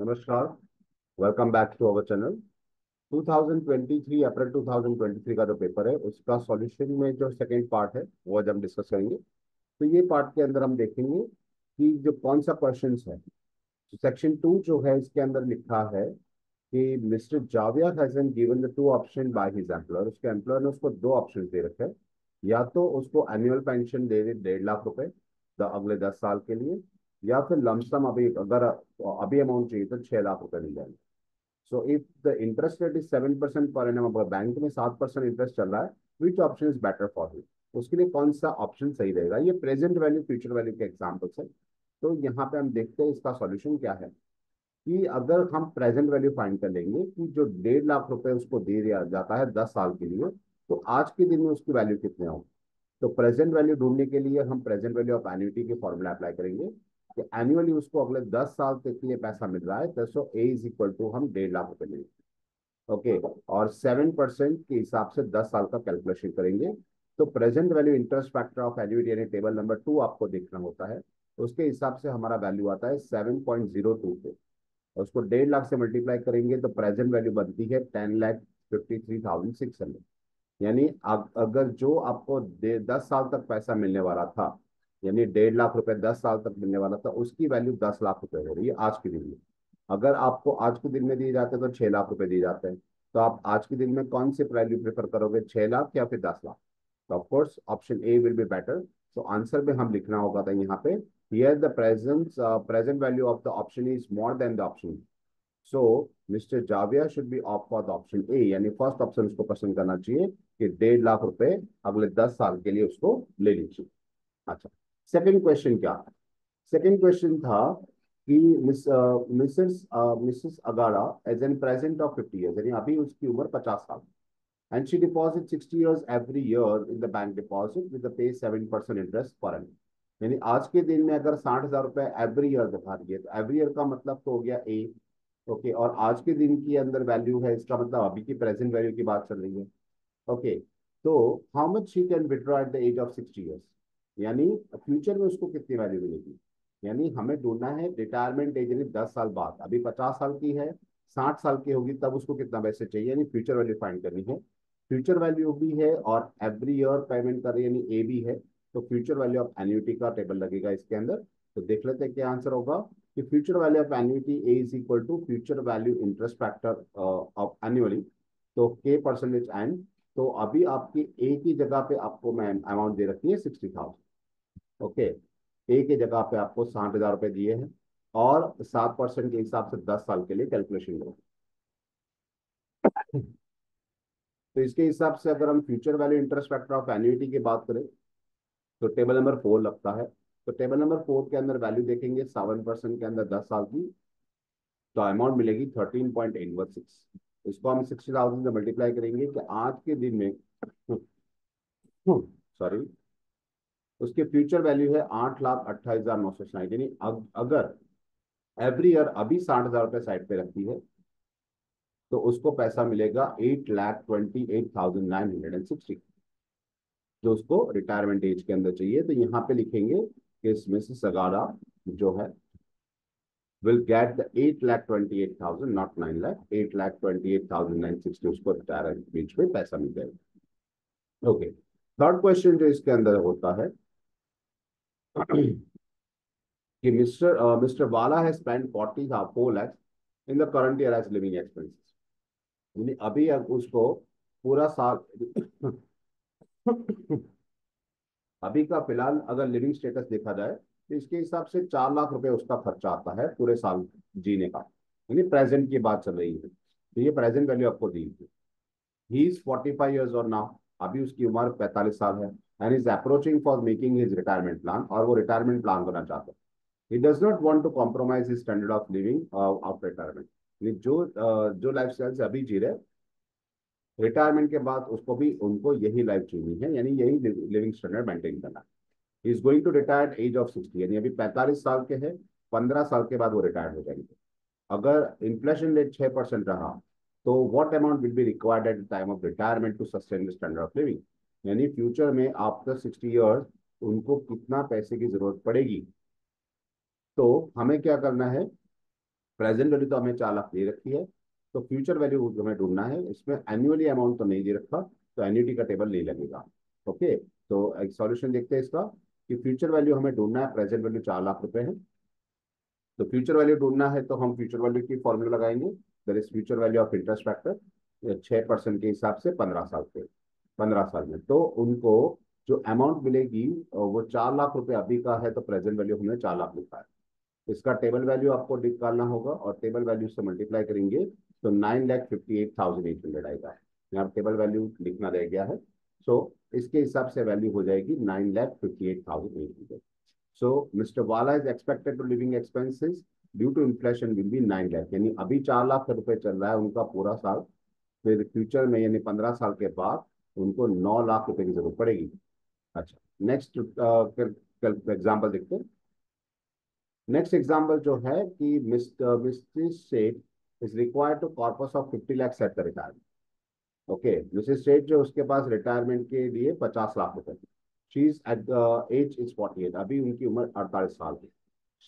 नमस्कार, welcome back to our channel. 2023 April 2023 का जो पेपर है उसका सॉल्यूशन में जो सेकंड पार्ट है वो आज हम डिस्कस करेंगे। तो ये पार्ट के अंदर हम देखेंगे कि जो कौन सा क्वेश्चंस है। सेक्शन 2 जो है इसके अंदर लिखा है कि mister Javia has been given the 2 option by his employer. उसके एम्प्लॉयर ने उसको 2 ऑप्शन दे रखे हैं, या तो उसको एनुअल पेंशन दे दे 1.5 लाख रुपए अगले 10 साल के लिए, या फिर लमसम अभी अगर अभी अमाउंट चाहिए तो 6 लाख रुपए मिल जाएंगे। So if the interest rate is 7% per एनम, अगर बैंक में 7% इंटरेस्ट चल रहा है, which option is better for you, उसके लिए कौन सा ऑप्शन सही रहेगा। ये प्रेजेंट वैल्यू फ्यूचर वैल्यू के एग्जाम्पल्स है। तो यहाँ पे हम देखते हैं इसका सॉल्यूशन क्या है कि अगर हम प्रेजेंट वैल्यू फाइंड कर लेंगे कि जो 1.5 लाख रुपए उसको दे दिया जाता है 10 साल के लिए, तो आज के दिन में उसकी वैल्यू कितने होगी। तो प्रेजेंट वैल्यू ढूंढने के लिए हम प्रेजेंट वैल्यू ऑफ एन्युटी के फॉर्मूला अप्लाई करेंगे कि एनुअली उसको अगले 10 साल तक के लिए पैसा मिल रहा है। तो ए इज इक्वल टू हम 1.5 लाख रुपए लेंगे, ओके, और 7% के हिसाब से 10 साल का कैलकुलेशन करेंगे। तो present value interest factor of annuity यानी टेबल नंबर 2 आपको देखना होता है। उसके हिसाब से हमारा वैल्यू आता है 7.02 पे, उसको 1.5 लाख से मल्टीप्लाई करेंगे तो प्रेजेंट वैल्यू बनती है 10,53,600। यानी अगर जो आपको 10 साल तक पैसा मिलने वाला था, यानी 1.5 लाख रुपए 10 साल तक मिलने वाला था, उसकी वैल्यू 10 लाख रुपए हो रही है आज के दिन में। अगर आपको आज के दिन में दिए जाते हैं तो 6 लाख रुपए दिए जाते हैं, तो आप आज के दिन में कौन सी वैल्यू प्रेफर करोगे, 6 लाख या फिर 10 लाख। तो of course option A will be better. तो आंसर में हम लिखना होगा था यहाँ पे, here the present value of the option is more than the option. So mister Javia should be opt for the option A, यानी फर्स्ट ऑप्शन उसको पसंद करना चाहिए कि 1.5 लाख रुपए अगले 10 साल के लिए उसको ले लीजिए। अच्छा, सेकेंड क्वेश्चन क्या है। सेकेंड क्वेश्चन था कि Mrs Agada age an present of 50 years, यानी अभी उसकी उम्र 50 साल, and she deposit 60 years every year in the bank deposit with the pay 7% interest पर एन। यानी आज के दिन में अगर 60,000 रुपए एवरी ईयर दिखा रही है तो एवरी ईयर का मतलब तो हो गया ए, ओके, और आज के दिन की अंदर वैल्यू है, इसका मतलब अभी की प्रेजेंट वैल्यू की बात चल रही है, ओके। तो how much she can withdraw at the age of 60 years, यानी फ्यूचर में उसको कितनी वैल्यू मिलेगी। यानी हमें ढूंढना है रिटायरमेंट एज, यानी 10 साल बाद। अभी 50 साल की है, 60 साल की होगी तब उसको कितना पैसे चाहिए, यानी फ्यूचर वैल्यू फाइंड करनी है। फ्यूचर वैल्यू भी है और एवरी ईयर पेमेंट कर रही है, यानी ए भी है। तो फ्यूचर वैल्यू ऑफ एन्युटी का टेबल लगेगा इसके अंदर। तो देख लेते हैं क्या आंसर होगा कि future value of annuity A is equal to future value interest factor of annually, तो के परसेंटेज एन। तो अभी आपकी ए की जगह पे आपको मैं अमाउंट दे रखी है 60,000, ओके। ए की जगह पे आपको 60,000 रुपये दिए हैं और 7% के हिसाब से 10 साल के लिए कैलकुलेशन करें। तो इसके हिसाब से अगर हम future value interest factor of annuity की बात करें तो टेबल नंबर 4 लगता है। तो टेबल नंबर 4 के अंदर वैल्यू देखेंगे 7% के अंदर 10 साल की, तो अमाउंट मिलेगी 13.816। इसको हम 60,000 से मल्टीप्लाई करेंगे कि आज के दिन में सॉरी उसके फ्यूचर वैल्यू है 8,28,960। यानी अगर एवरी ईयर अभी 60,000 रुपये साइड पे रखती है तो उसको पैसा मिलेगा 8,28,960, जो उसको रिटायरमेंट एज के अंदर चाहिए। तो यहाँ पे लिखेंगे कि इसमें से सगाड़ा जो है will get the 8,28,000, not 9 lakh, 8,28,960 उसको रिटायरमेंट बीच में पैसा मिल जाएगा, ओके। थर्ड क्वेश्चन जो इसके अंदर होता है कि mister Wala has spend 44 lakh in the current year as living expenses. यानी अभी उसको पूरा साल अभी का फिलहाल अगर लिविंग स्टेटस देखा जाए तो इसके हिसाब से 4 लाख रुपए उसका खर्चा आता है पूरे साल जीने का, यानी प्रेजेंट की बात चल रही है। तो ये प्रेजेंट वैल्यू आपको दी थी। ही इज 45 ईयर्स और नाउ, अभी उसकी उम्र 45 साल है, and is approaching for making his retirement plan, और वो रिटायरमेंट प्लान करना चाहता है। He does not want to compromise his standard of living of retirement, यानी जो लाइफ स्टाइल से अभी जी रहे, रिटायरमेंट के बाद उसको भी उनको यही लाइफ जीनी है, यानी यही लिविंग स्टैंडर्ड मेंटेन करना है। Is going to retire age of 60, यानी अभी 45 साल के हैं, 15 साल के बाद वो रिटायर्ड हो जाएंगे। अगर इन्फ्लेशन रेट 6% रहा तो what amount will be required at the time of retirement to sustain the standard of living, यानी फ्यूचर में आफ्टर 60 ईयर्स उनको कितना पैसे की जरूरत पड़ेगी। तो हमें क्या करना है, प्रेजेंट वैल्यू तो हमें 4 लाख दे रखी है, तो फ्यूचर वैल्यू हमें ढूंढना है। इसमें एनुअली अमाउंट तो नहीं दे रखा, तो एन्युटी का टेबल नहीं लगेगा। ओके, तो एक सॉल्यूशन देखते हैं इसका कि फ्यूचर वैल्यू हमें ढूंढना है। प्रेजेंट वैल्यू 4 लाख रुपए है, तो फ्यूचर वैल्यू ढूंढना है, तो हम फ्यूचर वैल्यू की फॉर्मूला लगाएंगे। दर is future value of interest factor 6% के हिसाब से 15 साल के 15 साल में, तो उनको जो अमाउंट मिलेगी वो 4 लाख रुपए अभी का है, तो प्रेजेंट वैल्यू हमने 4 लाख लिखा है। इसका टेबल वैल्यू आपको निकालना होगा और टेबल वैल्यू से मल्टीप्लाई करेंगे तो 9,58,800 आएगा। यहाँ टेबल वैल्यू लिखना रह गया है, सो इसके हिसाब से वैल्यू हो जाएगी 9,58,800। So Mr. Wala is expected to living expenses due to inflation will be 9 lakh, यानी अभी 4 लाख रुपए चल रहा है उनका पूरा साल, फिर फ्यूचर में यानी 15 साल के बाद उनको 9 लाख रुपए की जरूरत पड़ेगी। अच्छा, नेक्स्ट एग्जाम्पल देखते हैं। नेक्स्ट एग्जाम्पल जो है कि Mrs Seth is required to corpus of 50 lakh set the retirement. Okay, Mrs Seth जो उसके पास रिटायरमेंट के लिए 50 लाख रुपए, she is at the age is 48, अभी उनकी उम्र 48 साल है,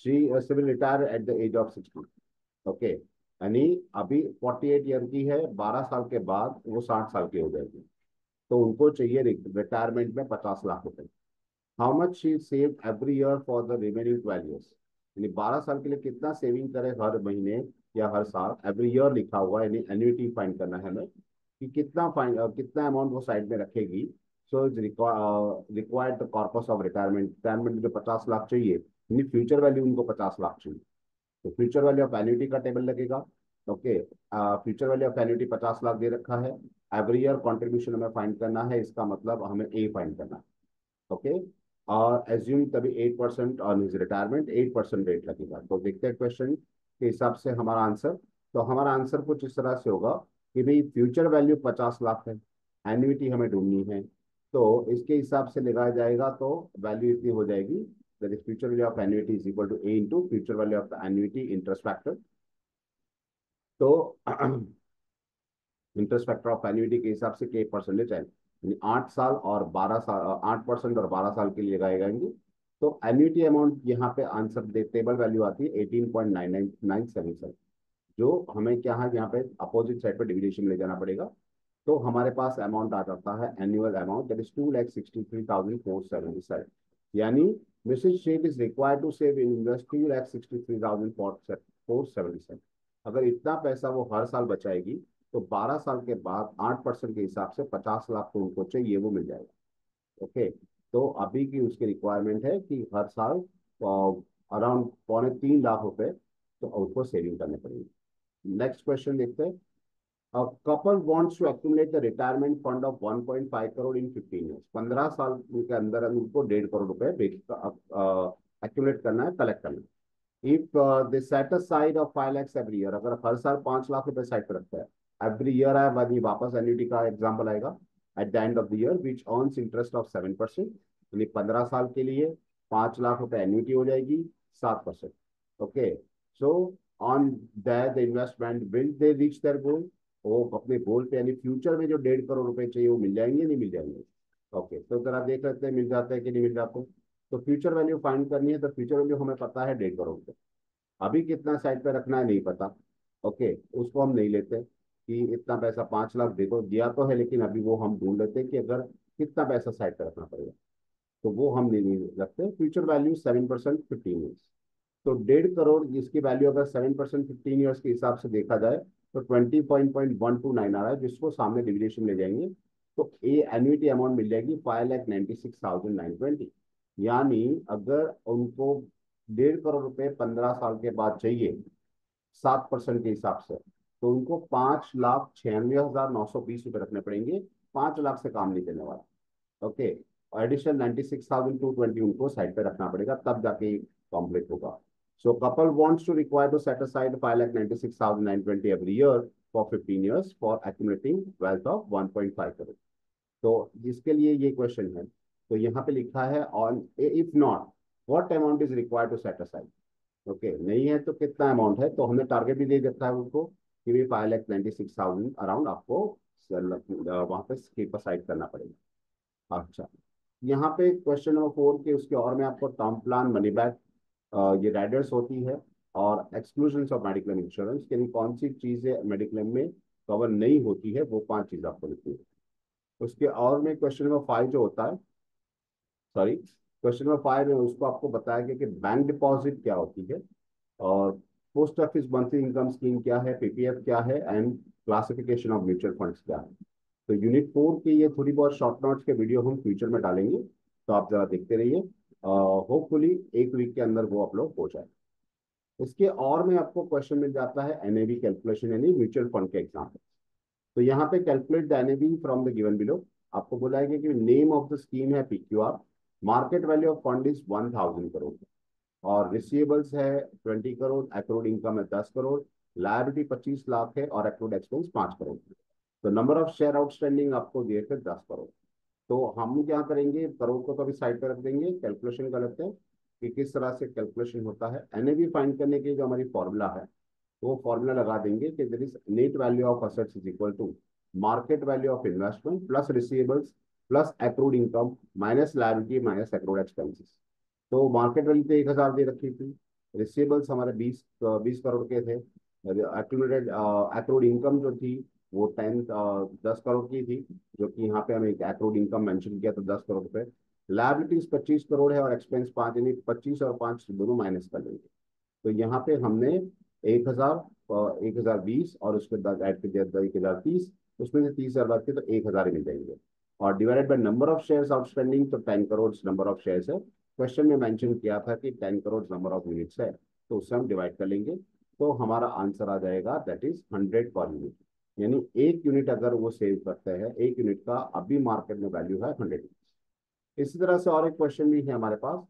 she will retire at the age of 60। Okay, यानी अभी 48 ईयर की है, 12 साल के बाद वो 60 साल की हो जाएगी, तो उनको चाहिए रिटायरमेंट में 50 लाख रुपए। How much she save every year for the remaining 12 years, यानी 12 साल के लिए कितना सेविंग करे हर महीने या हर साल। एवरी ईयर लिखा हुआ है, यानी एन्युटी फाइंड करना है हमें कि कितना अमाउंट वो साइड में रखेगी। So is required the corpus of retirement, retirement में 50 लाख चाहिए, यानी फ्यूचर वैल्यू उनको 50 लाख चाहिए, तो फ्यूचर वैल्यू ऑफ एन्युटी का टेबल लगेगा। Okay, future value of annuity 50 lakh दे रखा है, एवरी ईयर कॉन्ट्रीब्यूशन हमें फाइंड करना है, इसका मतलब हमें ए फाइंड करना है। ओके, और एज्यूम तभी 8% ऑन हिज रिटायरमेंट, 8% रेट लगेगा। तो देखते हैं क्वेश्चन के हिसाब से हमारा आंसर, तो हमारा आंसर कुछ इस तरह से होगा कि भाई फ्यूचर वैल्यू 50 लाख है, एन्युटी हमें ढूंढनी है, तो इसके हिसाब से लगाया जाएगा, तो वैल्यू इतनी हो जाएगी that is future value of annuity is equal to A into future value of the annuity interest factor. तो इंटरेस्ट फैक्टर ऑफ एन्युटी के हिसाब से के परसेंटेज है, यानी 8 साल और 12 साल, 8% और 12 साल के लिए लगाए जाएंगे। तो एन्युटी अमाउंट यहाँ पे आंसर टेबल वैल्यू आती है 18.99977, जो हमें क्या है यहाँ पे अपोजिट साइड पर डिविडेशन ले जाना पड़ेगा, तो हमारे पास अमाउंट आ जाता है एनुअल अमाउंट दैट इज 2,63,477। यानी Mrs Shaikh is required to save in invest 2,63,477। अगर इतना पैसा वो हर साल बचाएगी तो 12 साल के बाद 8% के हिसाब से 50 लाख तो उनको चाहिए, वो मिल जाएगा। ओके, तो अभी की उसकी रिक्वायरमेंट है कि हर साल अराउंड 3.25 लाख रुपए तो उनको सेविंग करने पड़ेगी। नेक्स्ट क्वेश्चन देखते हैं। A couple wants to accumulate the retirement fund of 1.5 crore in 15 years. 15 साल के अंदर उनको 1.5 करोड़ रुपए accumulate करना है, कलेक्ट करना है। If they set aside of 5 lakhs every year, अगर हर साल 5 लाख रुपए साइड पर रखता है, every year आया बाद वापस annuity का एग्जाम्पल आएगा at the end of the year which earns interest of 7%, यानी 15 साल के लिए 5 लाख रुपए एन्यूटी हो जाएगी 7%। Okay, so on the investment will they reach their goal, वो अपने गोल पे यानी फ्यूचर में जो 1.5 करोड़ रुपए चाहिए वो मिल जाएंगे नहीं मिल जाएंगे। ओके, तो जरा देख लेते हैं मिल जाता है कि नहीं मिल जाता। तो फ्यूचर वैल्यू फाइंड करनी है, तो फ्यूचर वैल्यू हमें पता है 1.5 करोड़ रुपए, अभी कितना साइड पे रखना है नहीं पता। ओके, उसको हम नहीं लेते कि इतना पैसा 5 लाख देखो दिया तो है, लेकिन अभी वो हम ढूंढ लेते हैं कि अगर कितना पैसा साइड पे रखना पड़ेगा, तो वो हम नहीं रखते। फ्यूचर वैल्यू 7% 15 ईयर्स, तो 1.5 करोड़ जिसकी वैल्यू अगर 7% 15 ईयर्स के हिसाब से देखा जाए तो 20.129 आ रहा है, जिसको सामने डिविडेशन ले जाएंगे तो ए एन्युटी अमाउंट मिल जाएगी 5,96,920। यानी अगर उनको 1.5 करोड़ रुपए 15 साल के बाद चाहिए 7% के हिसाब से, तो उनको 5,96,920 रुपये रखने पड़ेंगे, 5 लाख से काम नहीं चलने वाला। ओके, एडिशनल 96,220 उनको साइड पे रखना पड़ेगा, तब जाके कॉम्प्लीट होगा। So couple wants to require to set aside 5,96,920 every year for 15 years for accumulating wealth of 1.5 crore. तो जिसके लिए ये क्वेश्चन है, तो यहाँ पे लिखा है on if not what amount is required to set aside. Okay, नहीं है तो कितना अमाउंट है, तो हमने टारगेट भी दे रखा है उनको कि भी 5,96,000 अराउंड आपको वहाँ पे कीप असाइड करना पड़ेगा। अच्छा, यहाँ पे क्वेश्चन नंबर 4 के उसके और में आपको टर्म प्लान मनी बैक ये राइडर्स होती है, और एक्सक्लूजन ऑफ मेडिक्लेम इंश्योरेंस, यानी कौन सी चीजें मेडिक्लेम में कवर नहीं होती है, वो 5 चीजें आपको लिखनी है। उसके और में क्वेश्चन नंबर 5 जो होता है, सॉरी क्वेश्चन नंबर 5 में उसको आपको बताया गया कि बैंक डिपॉजिट क्या होती है और post office monthly income scheme क्या है, पीपीएफ क्या है and classification of mutual funds क्या है। तो यूनिट 4 के ये थोड़ी बहुत शॉर्ट नोट्स के वीडियो हम फ्यूचर में डालेंगे, तो आप जरा देखते रहिए। होपफुली एक वीक के अंदर वो अपलोड हो जाए। इसके और में आपको क्वेश्चन मिल जाता है एनएवी कैलकुलेशन, यानी म्यूचुअल फंड के एग्जाम्पल। तो यहाँ पे calculate the NAV from the given below, आपको बोला है कि नेम ऑफ द स्कीम है PQR, market value of fund is 1000 crore और रिसीवेबल्स है 20 करोड़, एक्रूड इनकम है 10 करोड़, लायबिलिटी 25 लाख है और एक्रूड एक्सपेंस 5 करोड़। तो नंबर ऑफ शेयर आउटस्टैंडिंग आपको दिए थे 10 करोड़। तो हम क्या करेंगे, करोड़ को तो अभी साइड पर रख देंगे, कैलकुलेशन कर लेते हैं कि किस तरह से कैलकुलेशन होता है। एनएवी फाइंड करने के जो हमारी फॉर्मूला है वो फॉर्मूला लगा देंगे कि there is net value of assets is equal to market value of investment plus receivables plus accrued income minus liability minus accrued expenses. तो मार्केट वैल्यू तो 1000 दे रखी थी, रिसीवेबल्स हमारे 20 करोड़ के थे, एक्यूमुलेटेड एक्रूड इनकम जो थी वो 10 करोड़ की थी, जो कि यहाँ पे हमें एक्रूड इनकम मेंशन किया था 10 करोड़ पे। लायबिलिटीज 25 करोड़ है और एक्सपेंस 5, यानी 25 और 5 दोनों माइनस कर लेंगे। तो यहाँ पे हमने 1020 और उसके बाद ऐड कर दिया 1030, उसमें से 30,000 बात की तो 1000 मिल जाएंगे और divided by number of shares outstanding, तो 10 करोड़ नंबर ऑफ शेयर्स है। क्वेश्चन में मेंशन किया था कि 10 करोड़ नंबर ऑफ यूनिट्स है, तो उससे हम डिवाइड कर लेंगे तो हमारा आंसर आ जाएगा दैट इज 100 पर यूनिट, यानी एक यूनिट अगर वो सेव करते हैं, एक यूनिट का अभी मार्केट में वैल्यू है 100। इसी तरह से और एक क्वेश्चन भी है हमारे पास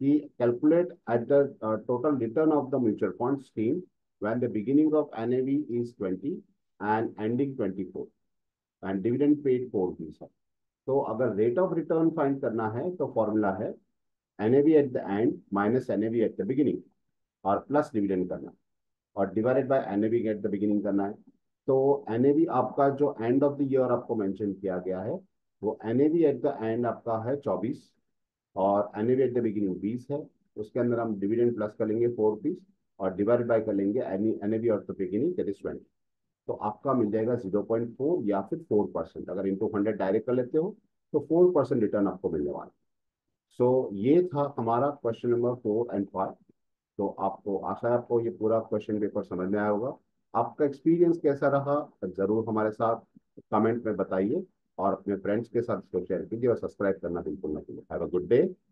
कि calculate at the total return of the mutual fund scheme when the beginning of NAV is 20 and ending 24 and dividend paid 4 rupees. तो अगर रेट ऑफ रिटर्न फाइंड करना है तो फॉर्मूला है NAV at the end minus NAV at the beginning और plus dividend करना और divided by NAV at the beginning करना है। तो एनएवी आपका जो एंड ऑफ द ईयर आपको मेंशन किया गया है वो एनएवी एट द एंड आपका है 24 और एनएवी एट द बिगिनिंग 20 है। उसके अंदर हम डिविडेंड प्लस कर लेंगे 4 रुपीज और डिवाइड बाय कर लेंगे NAV at the beginning that is 20। तो आपका मिल जाएगा 0.4 या फिर 4%। अगर इनटू 100 डायरेक्ट कर लेते हो तो 4% रिटर्न आपको मिलने वाला। सो ये था हमारा क्वेश्चन नंबर 4 एंड 5। तो आपको आशा है आपको ये पूरा क्वेश्चन पेपर समझ में आया होगा। आपका एक्सपीरियंस कैसा रहा ज़रूर हमारे साथ कमेंट में बताइए और अपने फ्रेंड्स के साथ इसको शेयर कीजिए और सब्सक्राइब करना बिल्कुल ना भूलिए। Have a good day.